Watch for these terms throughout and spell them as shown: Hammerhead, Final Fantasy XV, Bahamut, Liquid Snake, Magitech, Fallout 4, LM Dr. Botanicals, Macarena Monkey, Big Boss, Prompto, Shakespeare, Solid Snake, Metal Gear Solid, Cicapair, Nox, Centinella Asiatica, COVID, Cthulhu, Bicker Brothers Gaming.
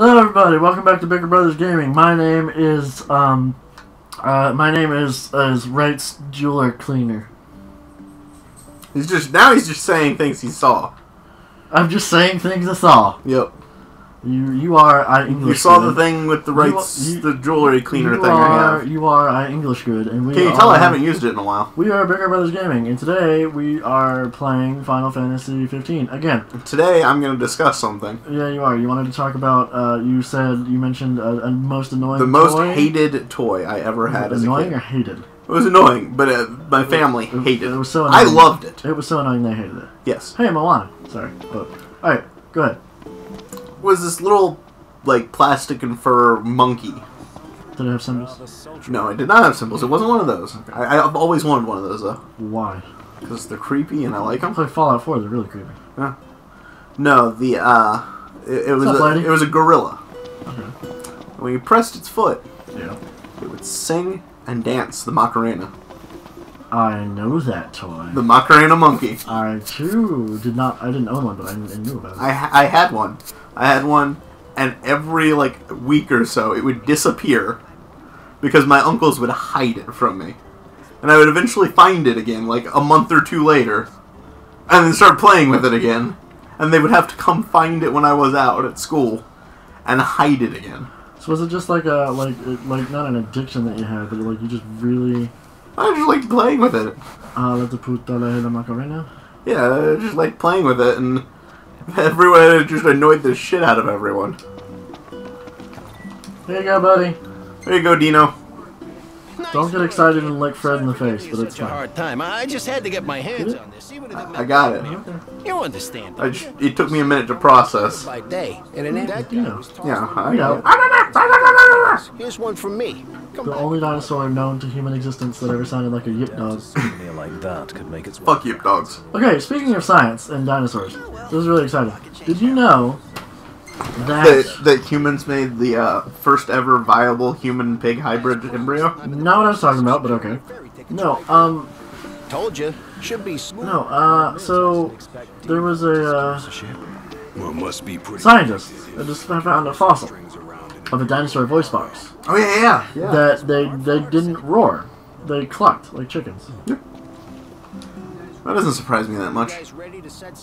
Hello everybody, welcome back to Bicker Brothers Gaming. My name is Wright's Jeweler Cleaner. He's just saying things he saw. I'm just saying things I saw. Yep. You are English. You saw good. The thing with the Wright's the jewelry cleaner thing. You are English good, and we can you tell I haven't used it in a while. We are Bicker Brothers Gaming, and today we are playing Final Fantasy XV again. Today I'm going to discuss something. Yeah, you are. You wanted to talk about. You mentioned a most annoying. The most toy? Hated toy I ever had. As annoying a kid. Or hated? It was annoying, but my family hated it. It was so annoying. I loved it. It was so annoying they hated it. Yes. Hey, Moana. Sorry. All right, go ahead. Was this little, like, plastic and fur monkey. Did it have symbols? No, it did not have symbols. It wasn't one of those. Okay. I've always wanted one of those, though. Why? Because they're creepy and I like them. It's like Fallout 4, they're really creepy. Yeah. No, the, it was a gorilla. Okay. When you pressed its foot, yeah, it would sing and dance the Macarena. I know that toy. The Macarena Monkey. I too did not. I didn't own one, but I knew about it. I had one. And every like week or so, it would disappear because my uncles would hide it from me, and I would eventually find it again, like a month or two later, and then start playing with it again, and they would have to come find it when I was out at school, and hide it again. So was it just like a like not an addiction that you had, but like you just really. I just like playing with it. Yeah, I just like playing with it, and everyone just annoyed the shit out of everyone. There you go, buddy. There you go, Dino. Don't get excited and lick Fred in the face, but it's fine. Hard time. I just had to get my hands on this. I got it. You understand? It took me a minute to process. Yeah, I know. Here's one from me. The only dinosaur known to human existence that ever sounded like a yip dog. Like that could make its fuck yip dogs. Okay, speaking of science and dinosaurs, this is really exciting. Did you know that humans made the first ever viable human pig hybrid embryo? Not what I was talking about, but okay. No, told you should be smooth. No, so there was a scientist that just found a fossil of a dinosaur voice box. Oh yeah. That they didn't roar, they clucked like chickens. Yep. That doesn't surprise me that much.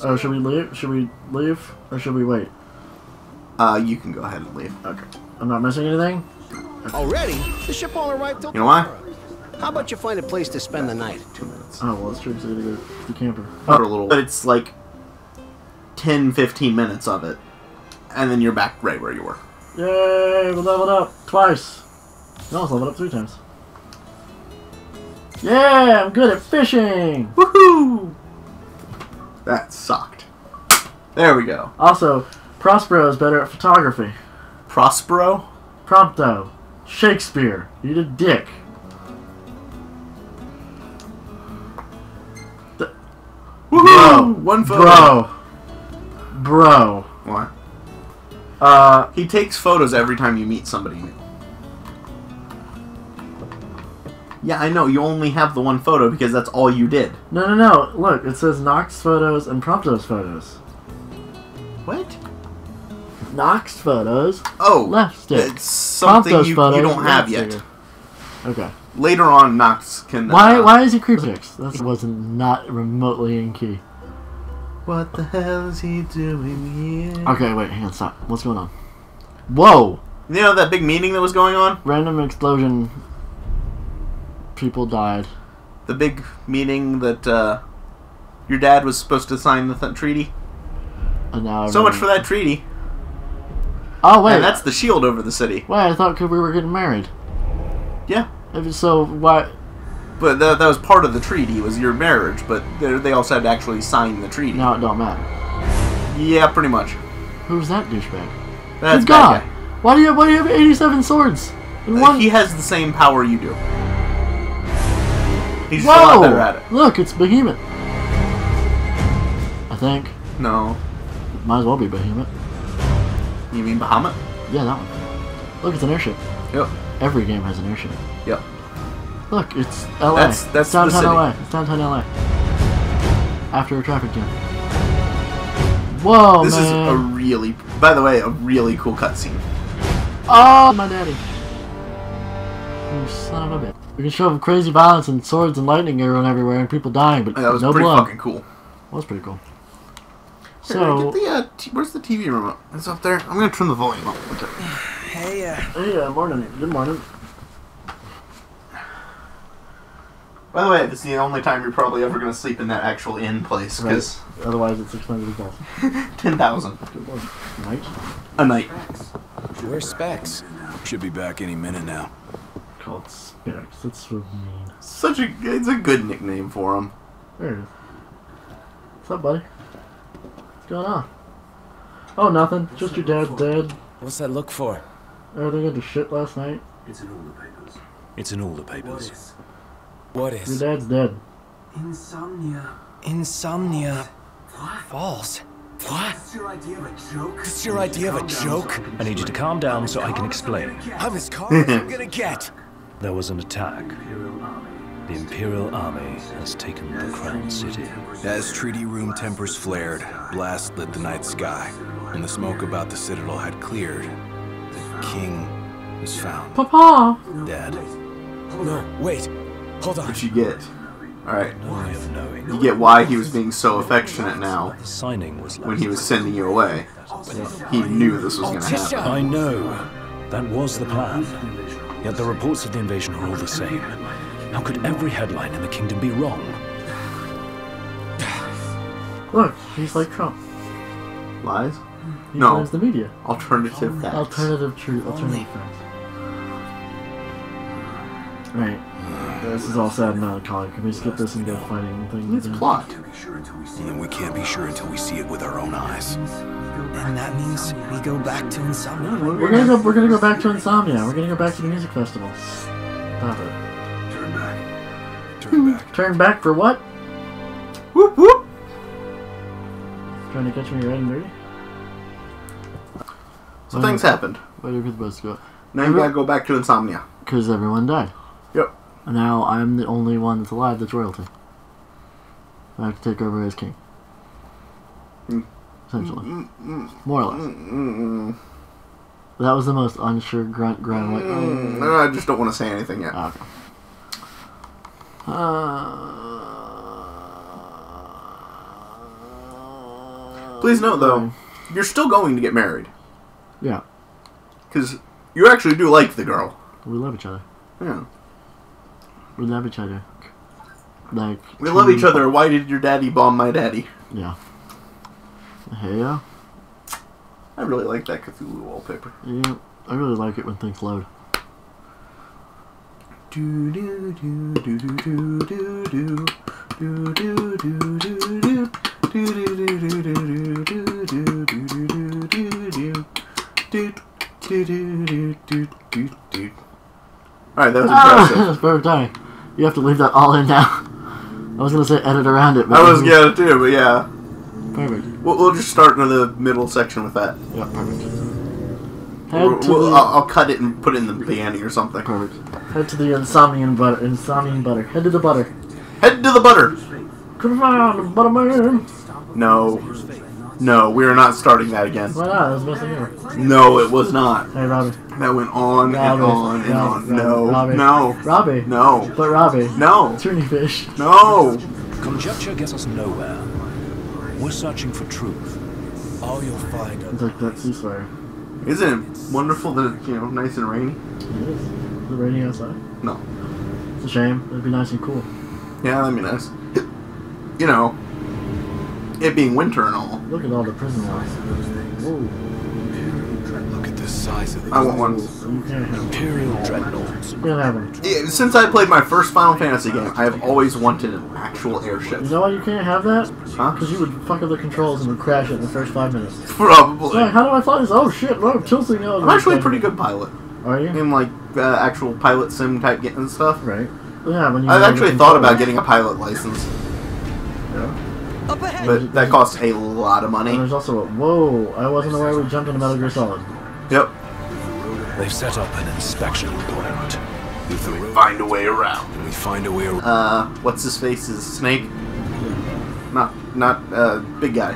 Oh, should we leave? Should we leave or should we wait? You can go ahead and leave. Okay. I'm not missing anything? Okay. Already? The ship all arrived till tomorrow. You know why? How about you find a place to spend the night? 2 minutes. Oh, well, it's true. So we gotta go to the camper. Oh. A little, but it's like 10, 15 minutes of it. And then you're back right where you were. Yay! We leveled up twice. No, it's leveled up 3 times. Yeah! I'm good at fishing! Woohoo! That sucked. There we go. Also, Prospero is better at photography. Prospero? Prompto. Shakespeare. You're a dick. Woohoo! One photo. Bro. What? He takes photos every time you meet somebody new. Yeah, I know. You only have the one photo because that's all you did. No. Look, it says Nox photos and Prompto's photos. What? Nox photos. Oh, left stick. It's something you don't have yet. Sticker. Okay. Later on, Nox can. Why is he creepy? That wasn't not remotely in key. What the hell is he doing here? Okay, wait, hang on, stop. What's going on? Whoa! You know that big meeting that was going on? Random explosion. People died. The big meeting that your dad was supposed to sign the treaty. And now so much for that treaty. Oh wait, and that's the shield over the city. Wait, I thought we were getting married. Yeah. So why? But that was part of the treaty was your marriage, but they also had to actually sign the treaty. No, it don't matter. Yeah, pretty much. Who's that douchebag? That's God. Guy. Why do you have 87 swords? He has the same power you do. He's just a lot better at it. Look, it's Behemoth. I think. No. It might as well be Behemoth. You mean Bahamut? Yeah, that one. Look, it's an airship. Yep. Every game has an airship. Yep. Look, it's LA. That's downtown LA. It's downtown LA. After a traffic jam. Whoa, this man. Is a really, by the way, a really cool cutscene. Oh, my daddy. You son of a bitch. We can show up crazy violence and swords and lightning going everywhere and people dying, but that was no pretty blood. Fucking cool. That was pretty cool. So, hey, get the, where's the TV remote? It's up there. I'm gonna turn the volume up. Okay. Hey, hey, morning. Good morning. By the way, this is the only time you're probably ever gonna sleep in that actual inn place, because right. Otherwise it's 6,000. 10,000. Night. A night. Where's Specs? Should be back any minute now. Called Specs. That's what I mean. Such a, it's a good nickname for him. There it is. What's up, buddy? What's going on? Oh, nothing. What's just your dad's dead. What's that look for? Oh, they got the shit last night. It's in all the papers. It's in all the papers. What is? Your dad's dead. Insomnia. Insomnia. What? False. What? That's your idea of a joke? That's your idea of a joke? I need you to calm down so I can explain. I'm as calm as I'm gonna get. There was an attack. The Imperial Army has taken the Crown City. As treaty room tempers flared, blasts lit the night sky. When the smoke about the Citadel had cleared, the king was found. Papa! Dead. No, wait. Hold on. What you get? Alright. You get why he was being so affectionate now when he was sending you away. He knew this was going to happen. I know. That was the plan. Yet the reports of the invasion are all the same. How could every headline in the kingdom be wrong? Look, he's like Trump. Lies? He blames the media. Alternative facts. Alternative truth. Alternative facts. Right. This is all sad and melancholy. Can we skip this and go fighting things? It's plot. And then we can't be sure until we see it with our own eyes. And that means we go back to Insomnia. Yeah, we're gonna go back to Insomnia. We're gonna go back to the music festival. Stop it. Turn back. Turn back. Turn back for what? Whoop whoop. Trying to catch me red and dirty. So things happened. Waiting for the bus to go. Now you gotta go back to Insomnia. Because everyone died. Yep. And now I'm the only one that's alive that's royalty. I have to take over as king. Essentially. More or less. That was the most unsure grunt. Like, I just don't want to say anything yet. Okay. Please note, though, you're still going to get married. Yeah. Because you actually do like the girl. We love each other. Yeah. We love each other. Like we love each other. Why did your daddy bomb my daddy? Yeah. Hey, yeah. I really like that Cthulhu wallpaper. Yeah, I really like it when things load. Do do do do do do do do do do do do do do. Alright, that was impressive. That was perfect timing. You have to leave that all in now. I was going to say edit around it. But I was going to too, but yeah. Perfect. We'll just start in the middle section with that. Yeah, perfect. I'll cut it and put it in the beginning or something. Perfect. Head to the Insomnian butter. Head to the butter. Head to the butter! Come on, Butterman! No. No, we are not starting that again. Why not? That was missing here. No, it was not. Hey, Robbie. That went on and on and on. No. Robbie. No. Robbie. No. But Robbie. No. Turny fish. No. Conjecture gets us nowhere. We're searching for truth. All you'll find is like that ceasefire. Isn't it wonderful that it's, you know, nice and rainy? It is. Is it raining outside? No. It's a shame. It'd be nice and cool. Yeah, that'd be nice. You know, it being winter and all. Look at all the prison lights. Look at the size of it. I want one. Imperial dreadnoughts. Yeah, since I played my first Final Fantasy game, I have always wanted an actual airship. You know why you can't have that? Huh? Because you would fuck up the controls and would crash it in the first 5 minutes. Probably. So, like, how do I fly this? Oh shit! What I'm tilting. I'm actually a pretty good pilot. Are you? In like actual pilot sim type getting and stuff. Right. Yeah. When you I've actually thought about getting a pilot license. Yeah. But that costs a lot of money. And there's also a... Whoa, I wasn't aware we jumped into Metal Gear Solid. Yep. They've set up an inspection point. If we find a way around. We find a way around. What's his face? Is Snake? Not big guy.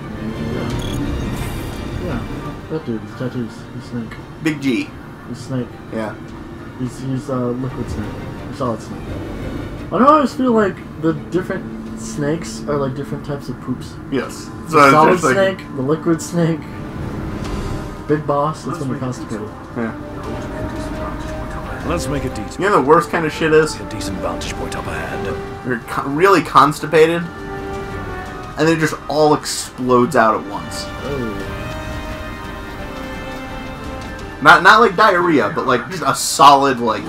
That dude, he's tattoos. He's Snake. Big G. He's Snake. Yeah. He's Liquid Snake. Solid Snake. I don't always feel like the different snakes are like different types of poops. Yes. So the Solid Snake, like... the Liquid Snake, Big Boss, that's when we constipated. Yeah. Let's make a decent... You know the worst kind of shit is? A decent vantage point up ahead. They're really constipated, and then it just all explodes out at once. Oh. Not like diarrhea, but like just a solid like.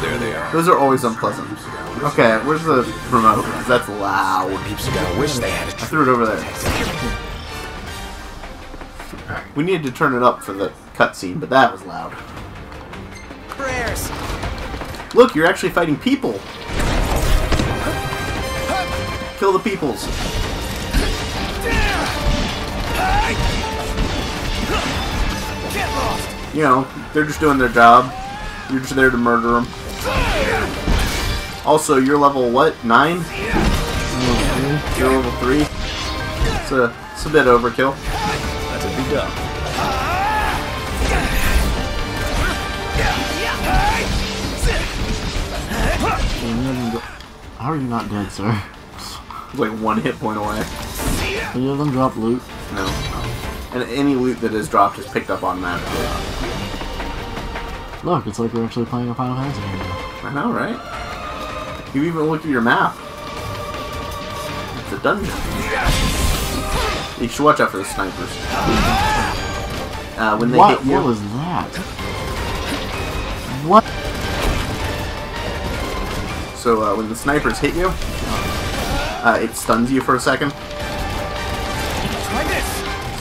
There they are. Those are always unpleasant. Okay, where's the remote? That's loud. I wish they had. I threw it over there. We needed to turn it up for the cutscene, but that was loud. Prayers. Look, you're actually fighting people. Kill the peoples. You know, they're just doing their job. You're just there to murder them. Also, you're level, what, 9? Mm-hmm. You're level 3? It's a bit overkill. That's a big dump. How are you not dead, sir? Like one hit point away. Any of them drop loot? No. And any loot that is dropped is picked up automatically. Look, it's like we're actually playing a Final Fantasy game. I know, right? You even looked at your map. It's a dungeon. You should watch out for the snipers. When they hit you. What was that? What? So when the snipers hit you, it stuns you for a second.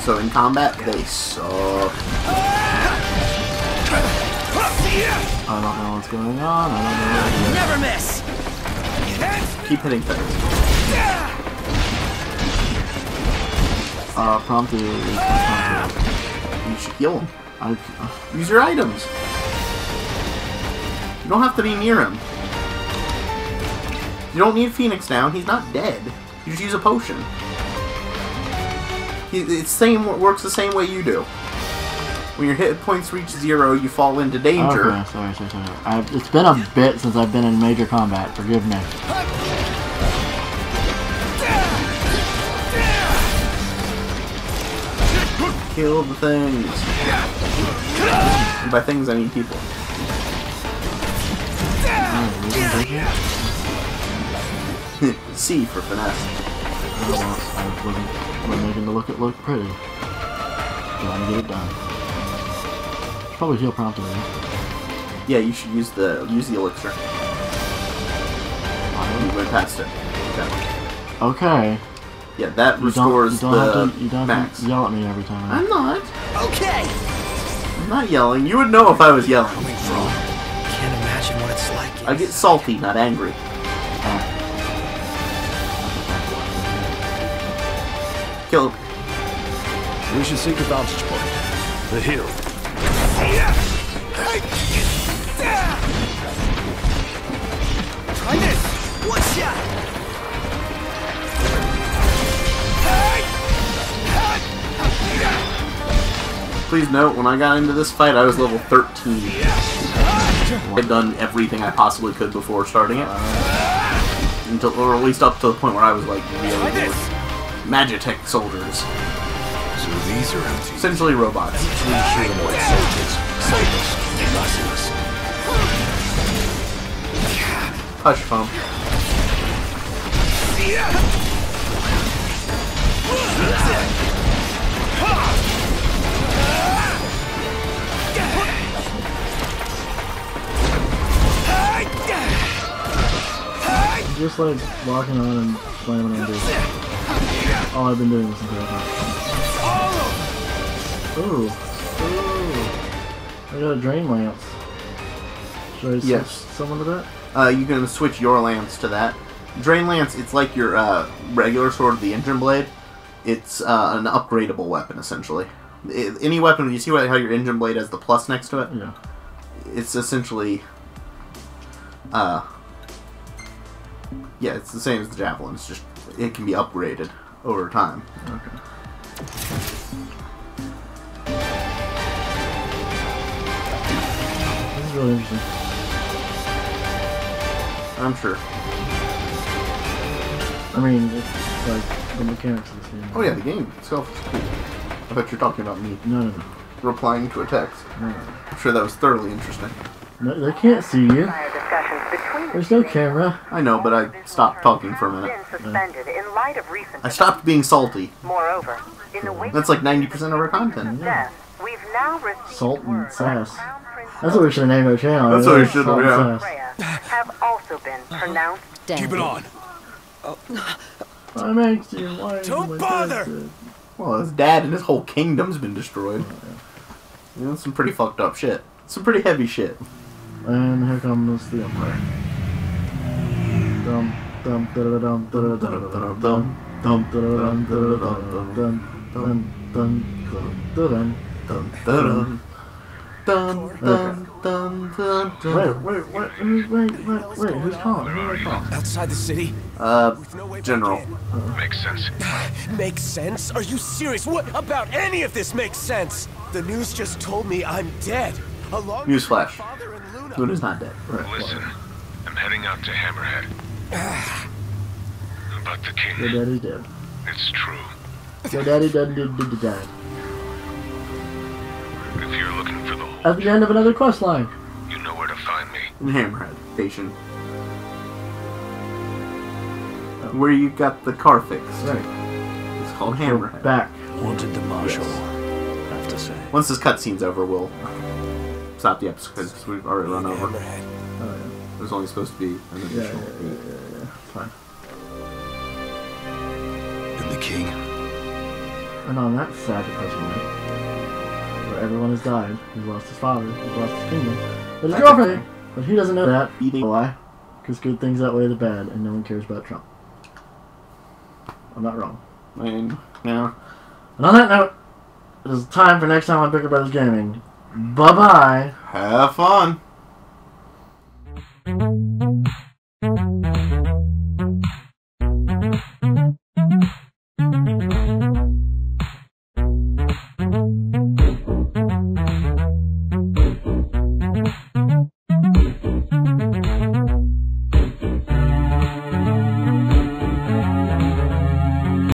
So in combat, they suck. I don't know what's going on. I don't know what never miss. Keep hitting things. Prompto. You should heal him. Use your items. You don't have to be near him. You don't need Phoenix down. He's not dead. You just use a potion. It's works the same way you do. When your hit points reach 0, you fall into danger. Okay, sorry. It's been a bit since I've been in major combat. Forgive me. Kill the things. And by things, I mean people. C for finesse. I'm making the look pretty. Trying to get it done. Probably heal promptly. Yeah, you should use the elixir. You went past it. Okay. Okay. Yeah, that restores the max. You don't have to yell at me every time. I'm not. Okay. I'm not yelling. You would know if I was yelling. Can't imagine what it's like. I get salty, not angry. Kill him. We should seek a vantage point. The hill. Try this! One shot! Please note, when I got into this fight, I was level 13. I'd done everything I possibly could before starting it. Until, or at least up to the point where I was like, really Magitech soldiers. These are essentially robots. Hush, phone. Just like walking on and slamming on dude. All I've been doing this entire time. Ooh. I got a drain lance. Should I switch someone to that? You can switch your lance to that. Drain lance, it's like your regular sword, the engine blade. It's an upgradable weapon, essentially. Any weapon, you see how your engine blade has the plus next to it? Yeah. It's essentially... yeah, it's the same as the javelin. It's just, it can be upgraded over time. Okay. really interesting. I'm sure. I mean, it's like the mechanics of this game. Oh yeah, the game itself is cool. I bet you're talking about me. No, no, no. Replying to a text. No, no. I'm sure that was thoroughly interesting. No, they can't see you. There's no camera. I know, but I stopped talking for a minute. Yeah. I stopped being salty. Moreover, in the wake that's like 90% of our content. Yeah. We've now received Salt and Sass. That's what we should name our channel. That's what we should name our channel. Keep it on. Don't bother! Well, his dad and his whole kingdom's been destroyed. You know, some pretty fucked up shit. Some pretty heavy shit. And here comes the umpire. Wait, who's calling? Outside the city? General. Makes sense. Makes sense? Are you serious? What about any of this makes sense? The news just told me I'm dead. Newsflash. Luna's not dead. Right. Listen, I'm heading out to Hammerhead. But the king. Your daddy's dead. It's true. Your daddy died. If you're looking for the at the end of another quest line. You know where to find me. In Hammerhead Station. Where you got the car fixed. Right. It's called Hammerhead. Back. Wanted the marshal. Yes. I have to say. Once this cutscene's over, we'll stop the episode because we've already run over. Oh, yeah. There's only supposed to be an additional. Yeah. Fine. And the king. And on that sad depression night, where everyone has died, he's lost his father, he's lost his kingdom, but his girlfriend, but he doesn't know that. Why? Because good things outweigh the bad, and no one cares about Trump. I'm not wrong. I mean, yeah. And on that note, it is time for next time on Bicker Brothers Gaming. Bye-bye. Have fun.